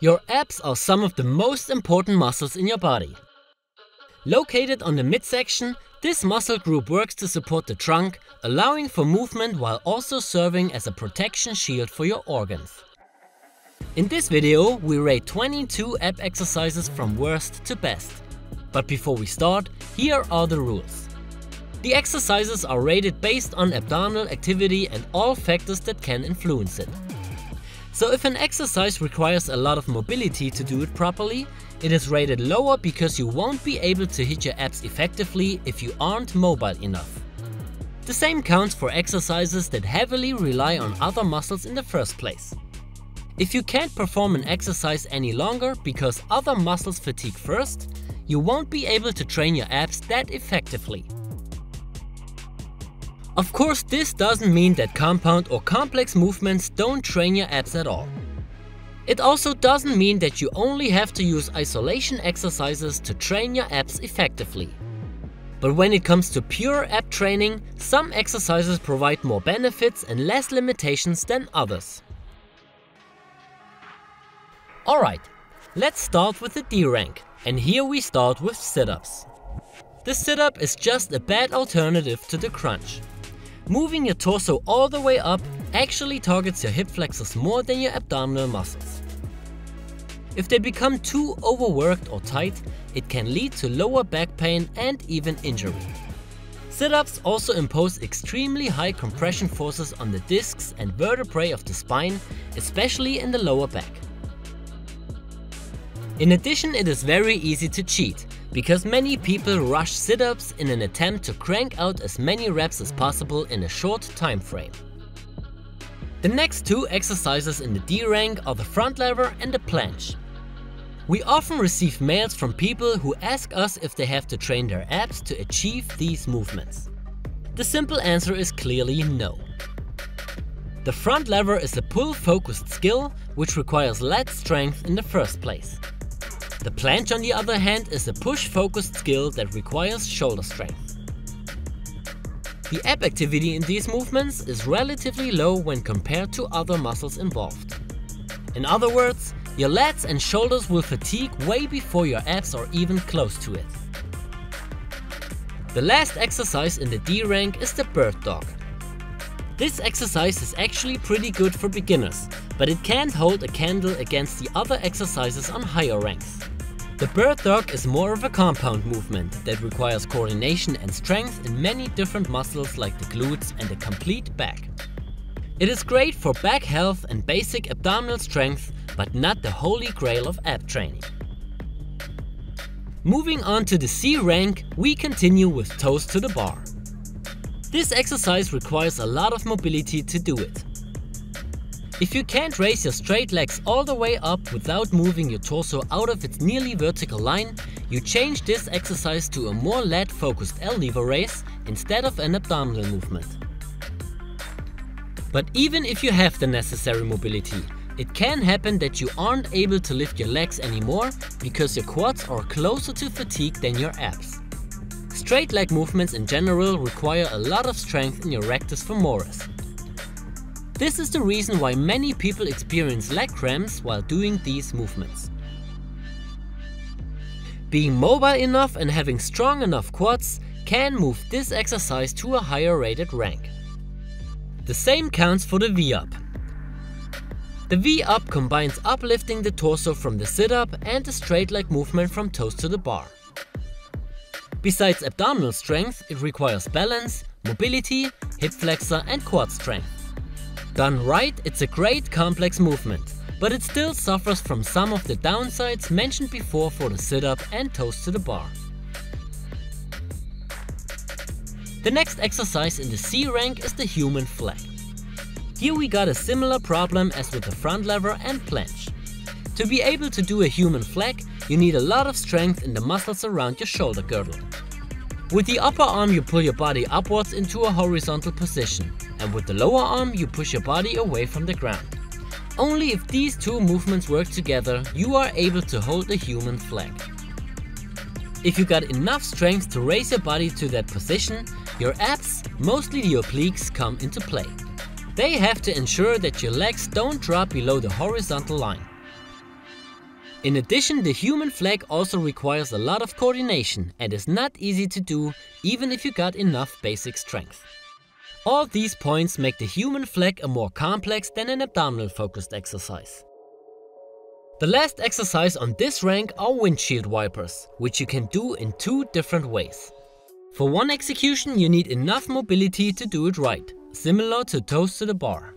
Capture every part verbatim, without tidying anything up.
Your abs are some of the most important muscles in your body. Located on the midsection, this muscle group works to support the trunk, allowing for movement while also serving as a protection shield for your organs. In this video, we rate twenty-two ab exercises from worst to best. But before we start, here are the rules. The exercises are rated based on abdominal activity and all factors that can influence it. So if an exercise requires a lot of mobility to do it properly, it is rated lower because you won't be able to hit your abs effectively if you aren't mobile enough. The same counts for exercises that heavily rely on other muscles in the first place. If you can't perform an exercise any longer because other muscles fatigue first, you won't be able to train your abs that effectively. Of course, this doesn't mean that compound or complex movements don't train your abs at all. It also doesn't mean that you only have to use isolation exercises to train your abs effectively. But when it comes to pure ab training, some exercises provide more benefits and less limitations than others. Alright, let's start with the D rank, and here we start with sit-ups. The sit-up is just a bad alternative to the crunch. Moving your torso all the way up actually targets your hip flexors more than your abdominal muscles. If they become too overworked or tight, it can lead to lower back pain and even injury. Sit-ups also impose extremely high compression forces on the discs and vertebrae of the spine, especially in the lower back. In addition, it is very easy to cheat, because many people rush sit-ups in an attempt to crank out as many reps as possible in a short time frame. The next two exercises in the D rank are the front lever and the planche. We often receive mails from people who ask us if they have to train their abs to achieve these movements. The simple answer is clearly no. The front lever is a pull-focused skill which requires lat strength in the first place. The planche, on the other hand, is a push-focused skill that requires shoulder strength. The ab activity in these movements is relatively low when compared to other muscles involved. In other words, your lats and shoulders will fatigue way before your abs are even close to it. The last exercise in the D rank is the bird dog. This exercise is actually pretty good for beginners, but it can't hold a candle against the other exercises on higher ranks. The bird dog is more of a compound movement that requires coordination and strength in many different muscles like the glutes and the complete back. It is great for back health and basic abdominal strength, but not the holy grail of ab training. Moving on to the C rank, we continue with toes to the bar. This exercise requires a lot of mobility to do it. If you can't raise your straight legs all the way up without moving your torso out of its nearly vertical line, you change this exercise to a more lat-focused L-lever raise instead of an abdominal movement. But even if you have the necessary mobility, it can happen that you aren't able to lift your legs anymore because your quads are closer to fatigue than your abs. Straight leg movements in general require a lot of strength in your rectus femoris. This is the reason why many people experience leg cramps while doing these movements. Being mobile enough and having strong enough quads can move this exercise to a higher rated rank. The same counts for the V-up. The V-up combines uplifting the torso from the sit-up and the straight leg movement from toes to the bar. Besides abdominal strength, it requires balance, mobility, hip flexor and quad strength. Done right, it's a great complex movement, but it still suffers from some of the downsides mentioned before for the sit-up and toes to the bar. The next exercise in the C rank is the human flag. Here we got a similar problem as with the front lever and planche. To be able to do a human flag, you need a lot of strength in the muscles around your shoulder girdle. With the upper arm you pull your body upwards into a horizontal position, and with the lower arm you push your body away from the ground. Only if these two movements work together, you are able to hold a human flag. If you got enough strength to raise your body to that position, your abs, mostly the obliques, come into play. They have to ensure that your legs don't drop below the horizontal line. In addition, the human flag also requires a lot of coordination and is not easy to do, even if you got enough basic strength. All these points make the human flag a more complex than an abdominal-focused exercise. The last exercise on this rank are windshield wipers, which you can do in two different ways. For one execution, you need enough mobility to do it right, similar to toes to the bar.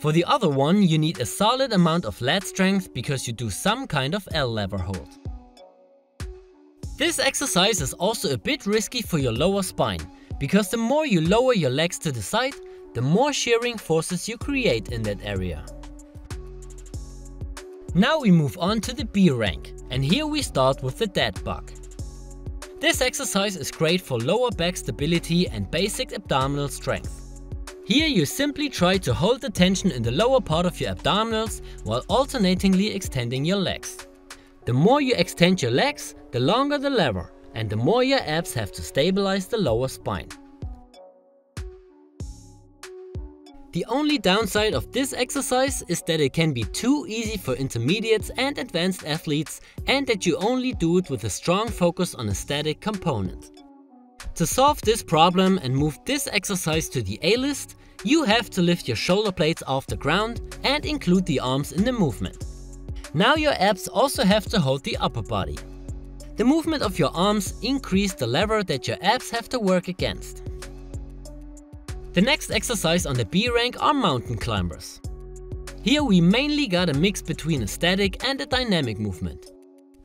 For the other one, you need a solid amount of lat strength because you do some kind of L-lever hold. This exercise is also a bit risky for your lower spine, because the more you lower your legs to the side, the more shearing forces you create in that area. Now we move on to the B rank, and here we start with the dead bug. This exercise is great for lower back stability and basic abdominal strength. Here you simply try to hold the tension in the lower part of your abdominals while alternatingly extending your legs. The more you extend your legs, the longer the lever, and the more your abs have to stabilize the lower spine. The only downside of this exercise is that it can be too easy for intermediates and advanced athletes, and that you only do it with a strong focus on a static component. To solve this problem and move this exercise to the A-list, you have to lift your shoulder blades off the ground and include the arms in the movement. Now your abs also have to hold the upper body. The movement of your arms increase the lever that your abs have to work against. The next exercise on the B rank are mountain climbers. Here we mainly got a mix between a static and a dynamic movement.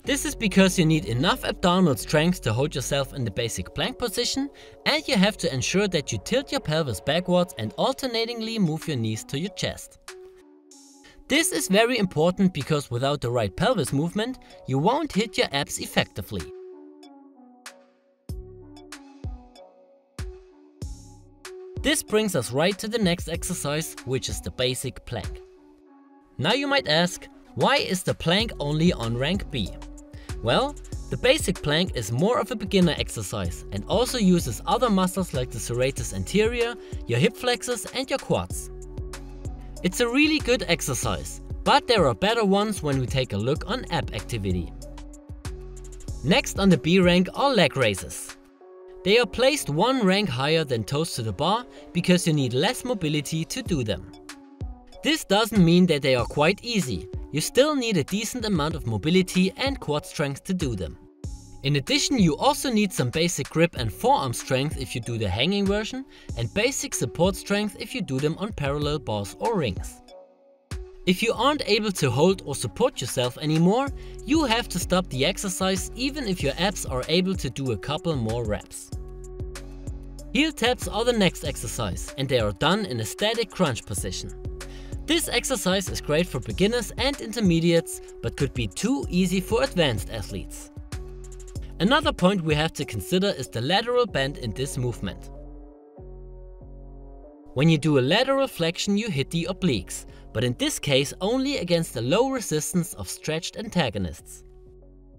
This is because you need enough abdominal strength to hold yourself in the basic plank position, and you have to ensure that you tilt your pelvis backwards and alternatingly move your knees to your chest. This is very important because without the right pelvis movement, you won't hit your abs effectively. This brings us right to the next exercise, which is the basic plank. Now you might ask, why is the plank only on rank B? Well, the basic plank is more of a beginner exercise and also uses other muscles like the serratus anterior, your hip flexors and your quads. It's a really good exercise, but there are better ones when we take a look on ab activity. Next on the B rank are leg raises. They are placed one rank higher than toes to the bar because you need less mobility to do them. This doesn't mean that they are quite easy. You still need a decent amount of mobility and quad strength to do them. In addition, you also need some basic grip and forearm strength if you do the hanging version, and basic support strength if you do them on parallel bars or rings. If you aren't able to hold or support yourself anymore, you have to stop the exercise even if your abs are able to do a couple more reps. Heel taps are the next exercise, and they are done in a static crunch position. This exercise is great for beginners and intermediates, but could be too easy for advanced athletes. Another point we have to consider is the lateral bend in this movement. When you do a lateral flexion, you hit the obliques, but in this case only against the low resistance of stretched antagonists.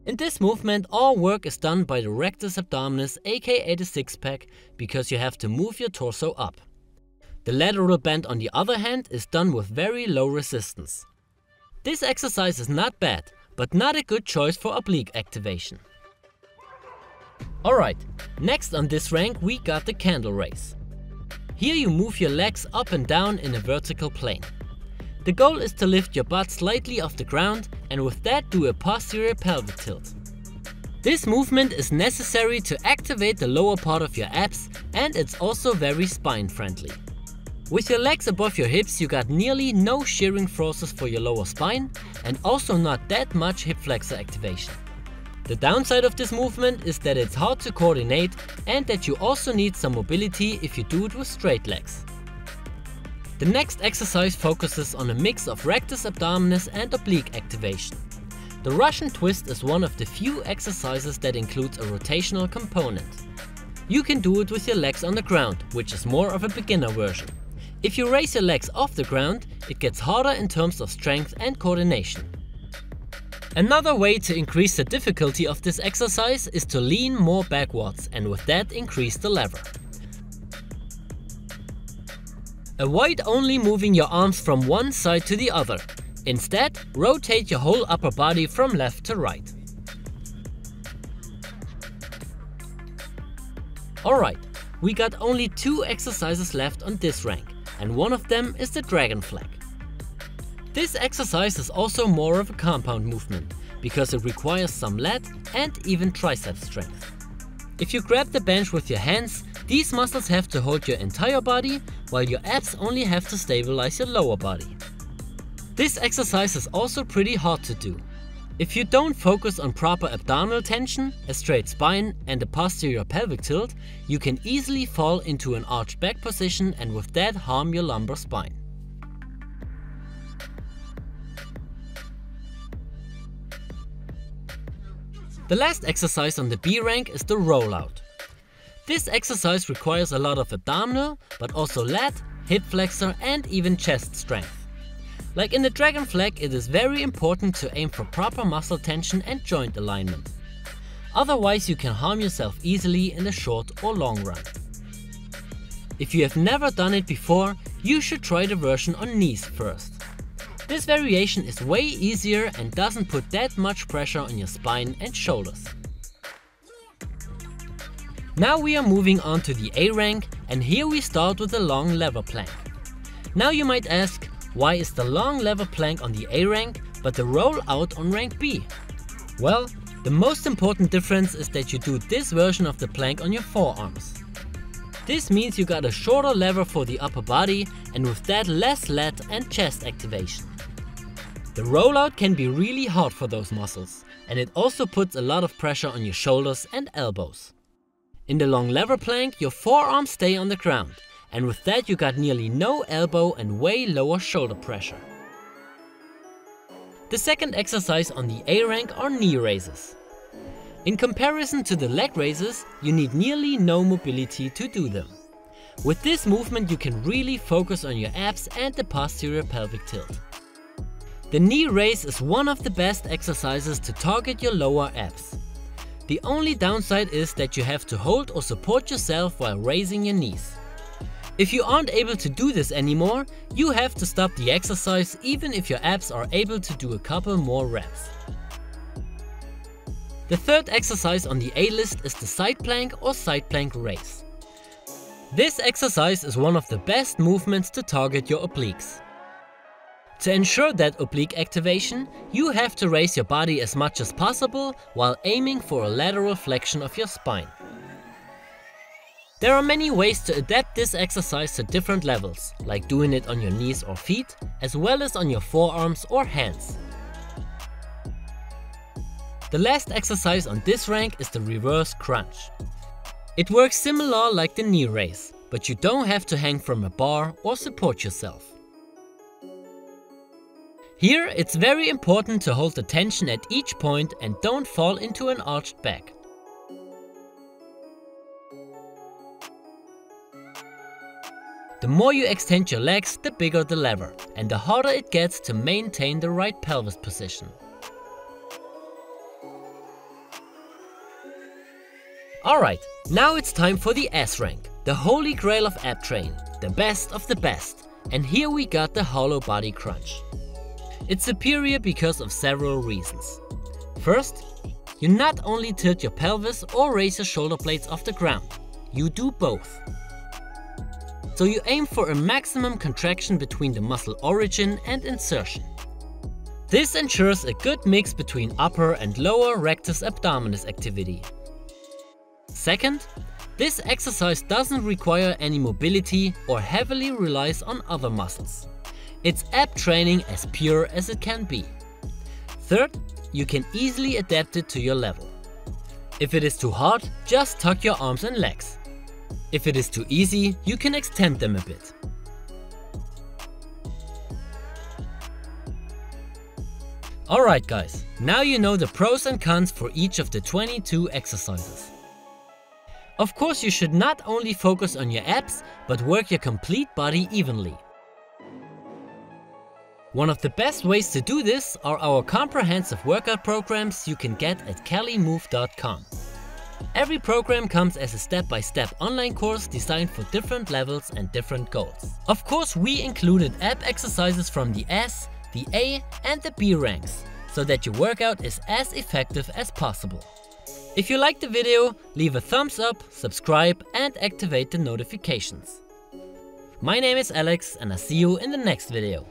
In this movement, all work is done by the rectus abdominis, aka the six-pack, because you have to move your torso up. The lateral bend, on the other hand, is done with very low resistance. This exercise is not bad, but not a good choice for oblique activation. Alright, next on this rank we got the candle raise. Here you move your legs up and down in a vertical plane. The goal is to lift your butt slightly off the ground and with that do a posterior pelvic tilt. This movement is necessary to activate the lower part of your abs, and it's also very spine friendly. With your legs above your hips, you got nearly no shearing forces for your lower spine and also not that much hip flexor activation. The downside of this movement is that it's hard to coordinate and that you also need some mobility if you do it with straight legs. The next exercise focuses on a mix of rectus abdominis and oblique activation. The Russian twist is one of the few exercises that includes a rotational component. You can do it with your legs on the ground, which is more of a beginner version. If you raise your legs off the ground, it gets harder in terms of strength and coordination. Another way to increase the difficulty of this exercise is to lean more backwards and with that increase the lever. Avoid only moving your arms from one side to the other. Instead, rotate your whole upper body from left to right. Alright, we got only two exercises left on this rank, and one of them is the dragon flag. This exercise is also more of a compound movement, because it requires some lat and even tricep strength. If you grab the bench with your hands, these muscles have to hold your entire body, while your abs only have to stabilize your lower body. This exercise is also pretty hard to do. If you don't focus on proper abdominal tension, a straight spine and a posterior pelvic tilt, you can easily fall into an arched back position and with that harm your lumbar spine. The last exercise on the B rank is the rollout. This exercise requires a lot of abdominal, but also lat, hip flexor and even chest strength. Like in the dragon flag, it is very important to aim for proper muscle tension and joint alignment. Otherwise you can harm yourself easily in the short or long run. If you have never done it before, you should try the version on knees first. This variation is way easier and doesn't put that much pressure on your spine and shoulders. Now we are moving on to the A rank, and here we start with the long lever plank. Now you might ask, why is the long lever plank on the A rank, but the rollout on rank B? Well, the most important difference is that you do this version of the plank on your forearms. This means you got a shorter lever for the upper body, and with that less lat and chest activation. The rollout can be really hard for those muscles, and it also puts a lot of pressure on your shoulders and elbows. In the long lever plank, your forearms stay on the ground, and with that you got nearly no elbow and way lower shoulder pressure. The second exercise on the A rank are knee raises. In comparison to the leg raises, you need nearly no mobility to do them. With this movement you can really focus on your abs and the posterior pelvic tilt. The knee raise is one of the best exercises to target your lower abs. The only downside is that you have to hold or support yourself while raising your knees. If you aren't able to do this anymore, you have to stop the exercise even if your abs are able to do a couple more reps. The third exercise on the A list is the side plank or side plank raise. This exercise is one of the best movements to target your obliques. To ensure that oblique activation, you have to raise your body as much as possible while aiming for a lateral flexion of your spine. There are many ways to adapt this exercise to different levels, like doing it on your knees or feet, as well as on your forearms or hands. The last exercise on this rank is the reverse crunch. It works similar like the knee raise, but you don't have to hang from a bar or support yourself. Here it's very important to hold the tension at each point and don't fall into an arched back. The more you extend your legs, the bigger the lever, and the harder it gets to maintain the right pelvis position. Alright, now it's time for the S rank, the holy grail of ab train, the best of the best, and here we got the hollow body crunch. It's superior because of several reasons. First, you not only tilt your pelvis or raise your shoulder blades off the ground, you do both. So you aim for a maximum contraction between the muscle origin and insertion. This ensures a good mix between upper and lower rectus abdominis activity. Second, this exercise doesn't require any mobility or heavily relies on other muscles. It's ab training as pure as it can be. Third, you can easily adapt it to your level. If it is too hard, just tuck your arms and legs. If it is too easy, you can extend them a bit. Alright guys, now you know the pros and cons for each of the twenty-two exercises. Of course you should not only focus on your abs, but work your complete body evenly. One of the best ways to do this are our comprehensive workout programs you can get at cali move dot com. Every program comes as a step-by-step online course designed for different levels and different goals. Of course, we included ab exercises from the S, the A and the B ranks, so that your workout is as effective as possible. If you liked the video, leave a thumbs up, subscribe and activate the notifications. My name is Alex and I see you in the next video.